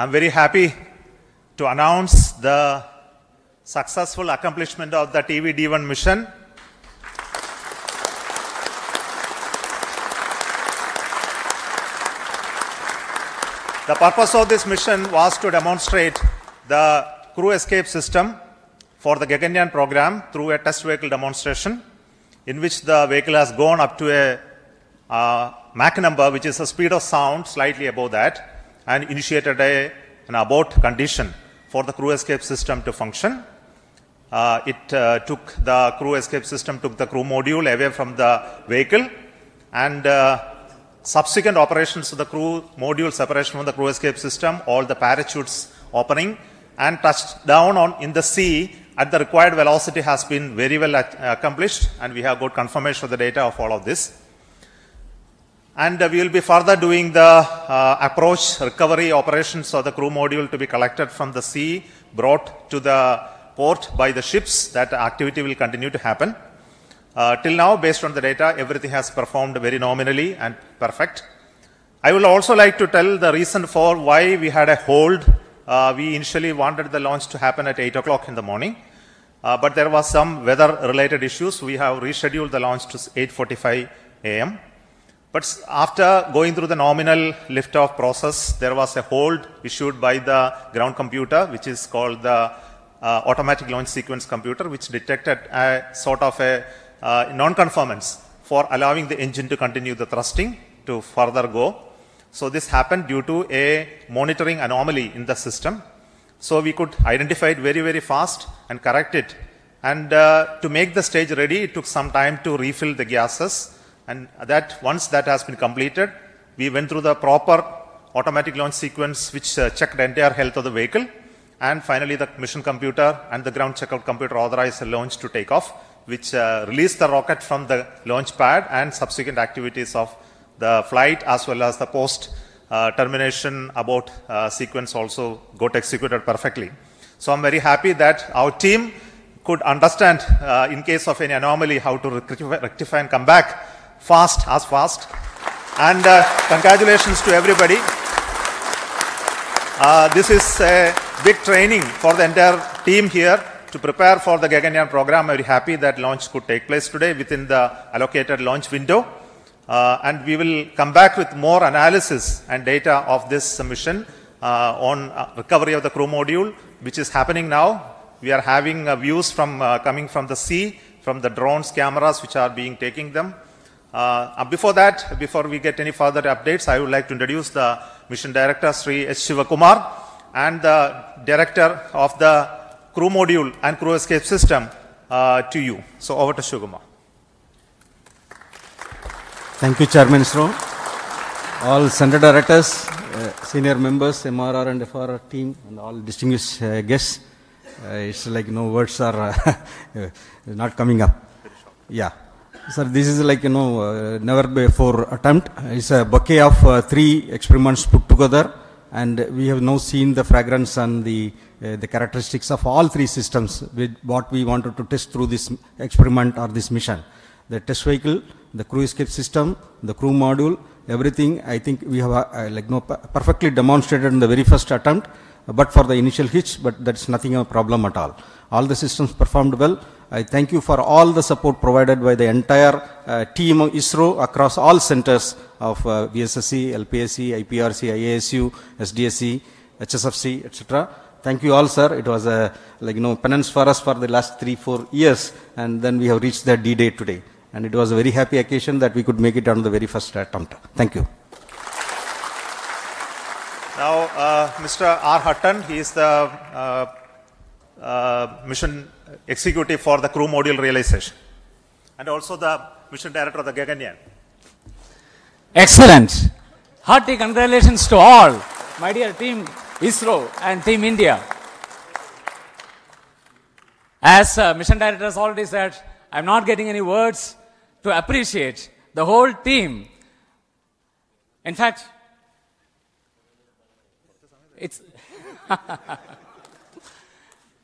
I'm very happy to announce the successful accomplishment of the TVD1 mission. The purpose of this mission was to demonstrate the crew escape system for the Gaganyaan program through a test vehicle demonstration, in which the vehicle has gone up to a Mach number, which is the speed of sound slightly above that, and initiated an abort condition for the crew escape system to function. The crew escape system took the crew module away from the vehicle, and subsequent operations of the crew module separation from the crew escape system, all the parachutes opening, and touched down in the sea at the required velocity has been very well accomplished, and we have got confirmation of the data of all of this. And we will be further doing the approach recovery operations of the crew module to be collected from the sea, brought to the port by the ships. That activity will continue to happen. Till now, based on the data, everything has performed very nominally and perfect. I will also like to tell the reason for why we had a hold. We initially wanted the launch to happen at 8 o'clock in the morning. But there was some weather-related issues. We have rescheduled the launch to 8:45 a.m. But after going through the nominal liftoff process, there was a hold issued by the ground computer, which is called the automatic launch sequence computer, which detected a sort of a non-conformance for allowing the engine to continue the thrusting to further go. So this happened due to a monitoring anomaly in the system. So we could identify it very, very fast and correct it. And to make the stage ready, it took some time to refill the gases. And that once that has been completed, we went through the proper automatic launch sequence, which checked the entire health of the vehicle. And finally, the mission computer and the ground checkout computer authorized the launch to take off, which released the rocket from the launch pad, and subsequent activities of the flight as well as the post-termination abort sequence also got executed perfectly. So I'm very happy that our team could understand, in case of any anomaly, how to rectify and come back as fast. And congratulations to everybody. This is a big training for the entire team here to prepare for the Gaganyaan program. I'm very happy that launch could take place today within the allocated launch window. And we will come back with more analysis and data of this mission on recovery of the crew module, which is happening now. We are having views from coming from the sea, from the drones, cameras, which are being taking them. Before we get any further updates, I would like to introduce the mission director, Sri H. Shivakumar, and the director of the crew module and crew escape system to you. So over to Shivakumar. Thank you, Chairman ISRO, all Center Directors, senior members, MRR and FRR team, and all distinguished guests. It's like no words are not coming up. Yeah. Sir, this is like, never before attempt. It's a bouquet of three experiments put together, and we have now seen the fragrance and the characteristics of all three systems with what we wanted to test through this experiment or this mission. The test vehicle, the crew escape system, the crew module, everything, I think we have perfectly demonstrated in the very first attempt, but for the initial hitch, but that's nothing of a problem at all. All the systems performed well. I thank you for all the support provided by the entire team of ISRO across all centers of VSSC, LPSC, IPRC, IASU, SDSC, HSFC, etc. Thank you all, sir. It was a penance for us for the last 3-4 years, and then we have reached the D-Day today. And it was a very happy occasion that we could make it on the very first attempt. Thank you. Now, Mr. R. Hutton, he is the mission executive for the crew module realization and also the mission director of the Gaganyaan. Excellent. Hearty congratulations to all, my dear team ISRO and team India. As mission director has already said, I'm not getting any words to appreciate the whole team. In fact, it's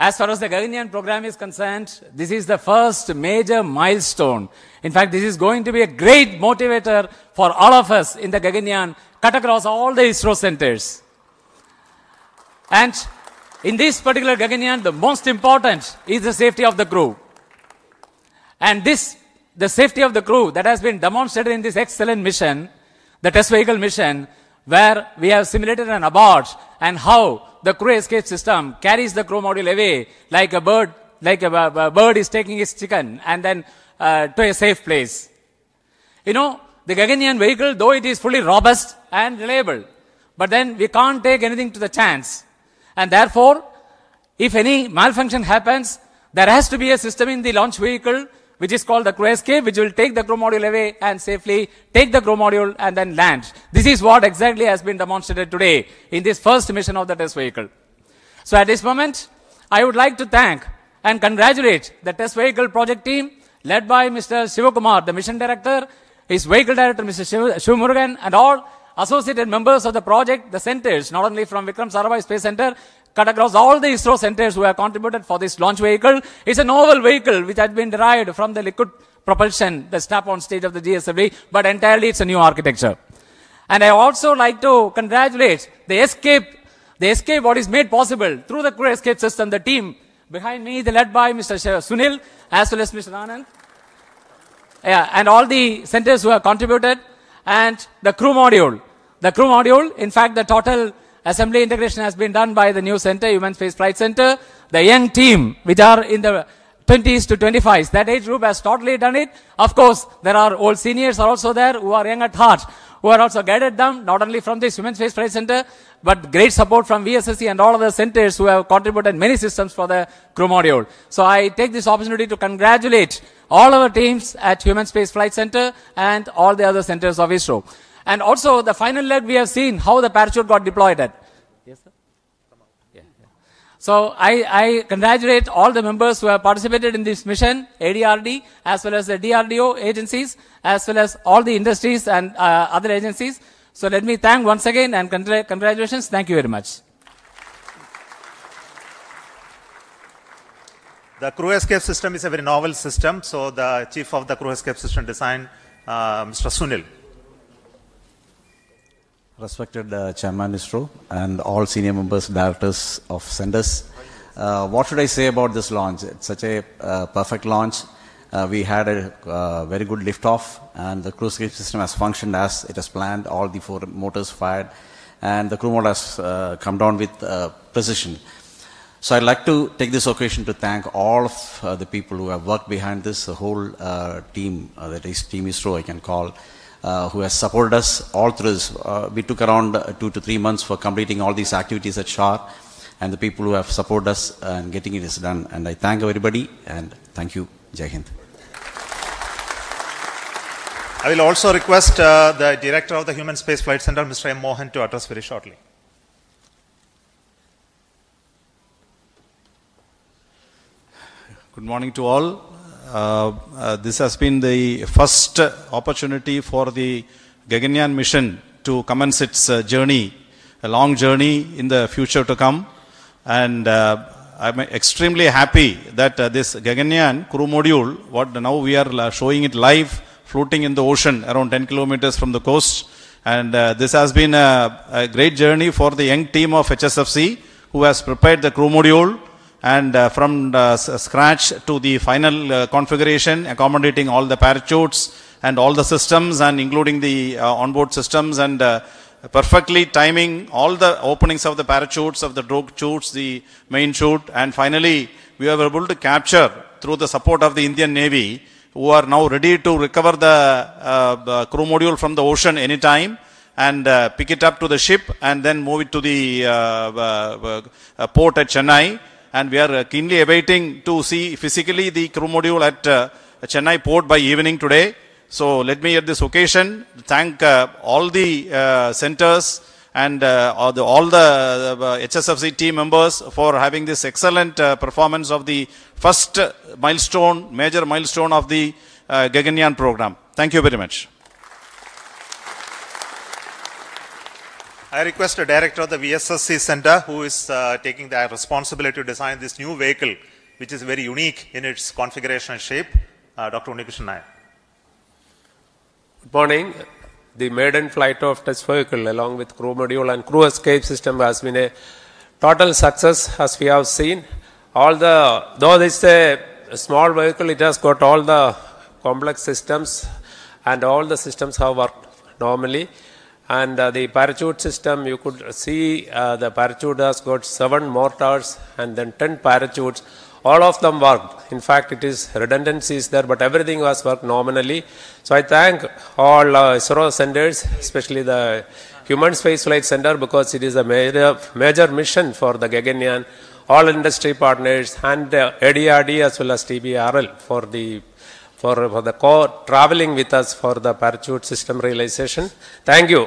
as far as the Gaganyaan program is concerned, this is the first major milestone. In fact, this is going to be a great motivator for all of us in the Gaganyaan, cut across all the ISRO centers. And in this particular Gaganyaan, the most important is the safety of the crew. And this, the safety of the crew that has been demonstrated in this excellent mission, the test vehicle mission, where we have simulated an abort and how the crew escape system carries the crew module away like a bird is taking its chicken and then to a safe place. You know, the Gaganyaan vehicle, though it is fully robust and reliable, but then we can't take anything to the chance. And therefore, if any malfunction happens, there has to be a system in the launch vehicle which is called the crew escape, which will take the crew module away and safely take the crew module and then land. This is what exactly has been demonstrated today in this first mission of the test vehicle. So at this moment, I would like to thank and congratulate the test vehicle project team led by Mr. Shivakumar, the mission director, his vehicle director, Mr. Shivmurugan, and all associated members of the project, the centers, not only from Vikram Sarabhai Space Center, cut across all the ISRO centers who have contributed for this launch vehicle. It's a novel vehicle which has been derived from the liquid propulsion, the snap-on stage of the GSLV, but entirely it's a new architecture. And I also like to congratulate the escape what is made possible through the crew escape system, the team behind me, led by Mr. Sunil, as well as Mr. Anand, and all the centers who have contributed, and the crew module. The crew module, in fact, the total assembly integration has been done by the new center, Human Space Flight Center. The young team, which are in the 20s to 25s, that age group has totally done it. Of course, there are old seniors are also there who are young at heart, who are also guided them, not only from this Human Space Flight Center, but great support from VSSC and all other centers who have contributed many systems for the crew module. So I take this opportunity to congratulate all our teams at Human Space Flight Center and all the other centers of ISRO. And also, the final leg, we have seen how the parachute got deployed at. Yes, sir? Yeah, yeah. So I congratulate all the members who have participated in this mission, ADRD, as well as the DRDO agencies, as well as all the industries and other agencies. So let me thank once again, and congratulations. Thank you very much. The crew escape system is a very novel system. So the chief of the crew escape system design, Mr. Sunil. Respected Chairman ISRO and all senior members, directors of centers, what should I say about this launch? It's such a perfect launch. We had a very good liftoff, and the crew escape system has functioned as it has planned. All the four motors fired, and the crew module has come down with precision. So I'd like to take this occasion to thank all of the people who have worked behind this, the whole team, that is Team ISRO I can call, who has supported us all through this. We took around 2 to 3 months for completing all these activities at SHAR, and the people who have supported us and getting it is done. And I thank everybody, and thank you. Jai Hind. I will also request the director of the Human Space Flight Center, Mr. M. Mohan, to address very shortly. Good morning to all. This has been the first opportunity for the Gaganyaan mission to commence its journey, a long journey in the future to come. And I'm extremely happy that this Gaganyaan crew module, what now we are showing it live, floating in the ocean around 10 kilometers from the coast. And this has been a great journey for the young team of HSFC who has prepared the crew module. And from scratch to the final configuration, accommodating all the parachutes and all the systems, and including the onboard systems, and perfectly timing all the openings of the parachutes, of the drogue chutes, the main chute, and finally we were able to capture through the support of the Indian Navy, who are now ready to recover the crew module from the ocean anytime, and pick it up to the ship and then move it to the port at Chennai. And we are keenly awaiting to see physically the crew module at Chennai port by evening today. So let me at this occasion thank all the centers and all the HSFC team members for having this excellent performance of the first milestone, major milestone of the Gaganyaan program. Thank you very much. I request the director of the VSSC Center, who is taking the responsibility to design this new vehicle, which is very unique in its configuration and shape, Dr. Unikrishnan Nair. Good morning. The maiden flight of test vehicle along with crew module and crew escape system has been a total success as we have seen. All the, though this is a small vehicle, it has got all the complex systems and all the systems have worked normally. And the parachute system, you could see the parachute has got 7 mortars and then 10 parachutes. All of them worked. In fact, it is redundancies there, but everything was worked nominally. So I thank all ISRO centers, especially the Human Space Flight Center, because it is a major mission for the Gaganyaan, all industry partners, and ADRD as well as TBRL for the co-traveling with us for the parachute system realization. Thank you.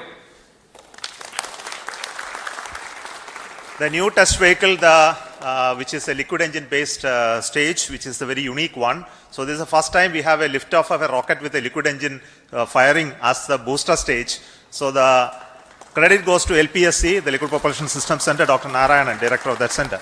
The new test vehicle, the which is a liquid engine based stage, which is the very unique one. So this is the first time we have a liftoff of a rocket with a liquid engine firing as the booster stage. So the credit goes to LPSC, the Liquid Propulsion System Center, Dr. Narayanan, director of that center.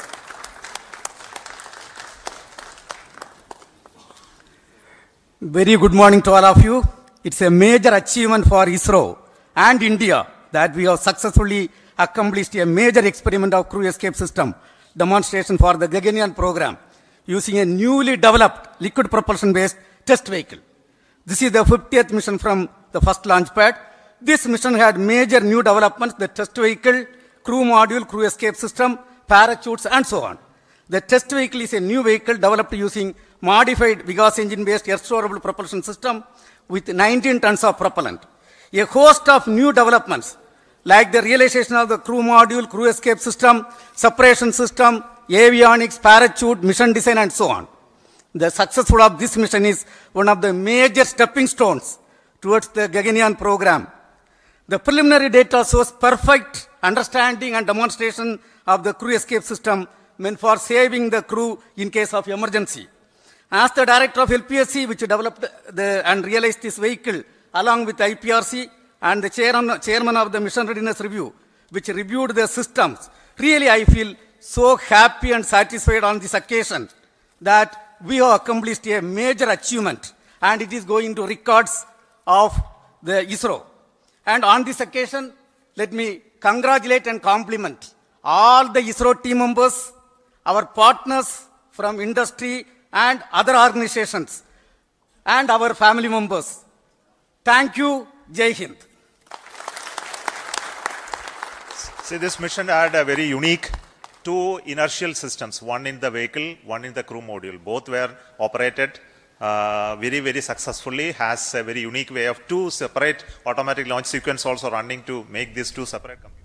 Very good morning to all of you. It's a major achievement for ISRO and India that we have successfully accomplished a major experiment of crew escape system demonstration for the Gaganyaan program using a newly developed liquid propulsion-based test vehicle. This is the 50th mission from the first launch pad. This mission had major new developments, the test vehicle, crew module, crew escape system, parachutes, and so on. The test vehicle is a new vehicle developed using modified Vigas engine-based air-storable propulsion system with 19 tons of propellant. A host of new developments like the realization of the crew module, crew escape system, separation system, avionics, parachute, mission design, and so on. The success of this mission is one of the major stepping stones towards the Gaganyaan program. The preliminary data shows perfect understanding and demonstration of the crew escape system meant for saving the crew in case of emergency. As the director of LPSC, which developed and realized this vehicle along with IPRC, and the chairman of the Mission Readiness Review, which reviewed the systems. Really, I feel so happy and satisfied on this occasion that we have accomplished a major achievement, and it is going to records of the ISRO. And on this occasion, let me congratulate and compliment all the ISRO team members, our partners from industry and other organizations, and our family members. Thank you. Jai Hind. See, this mission had a very unique two inertial systems, one in the vehicle, one in the crew module. Both were operated very, very successfully, has a very unique way of two separate automatic launch sequence also running to make these two separate companies.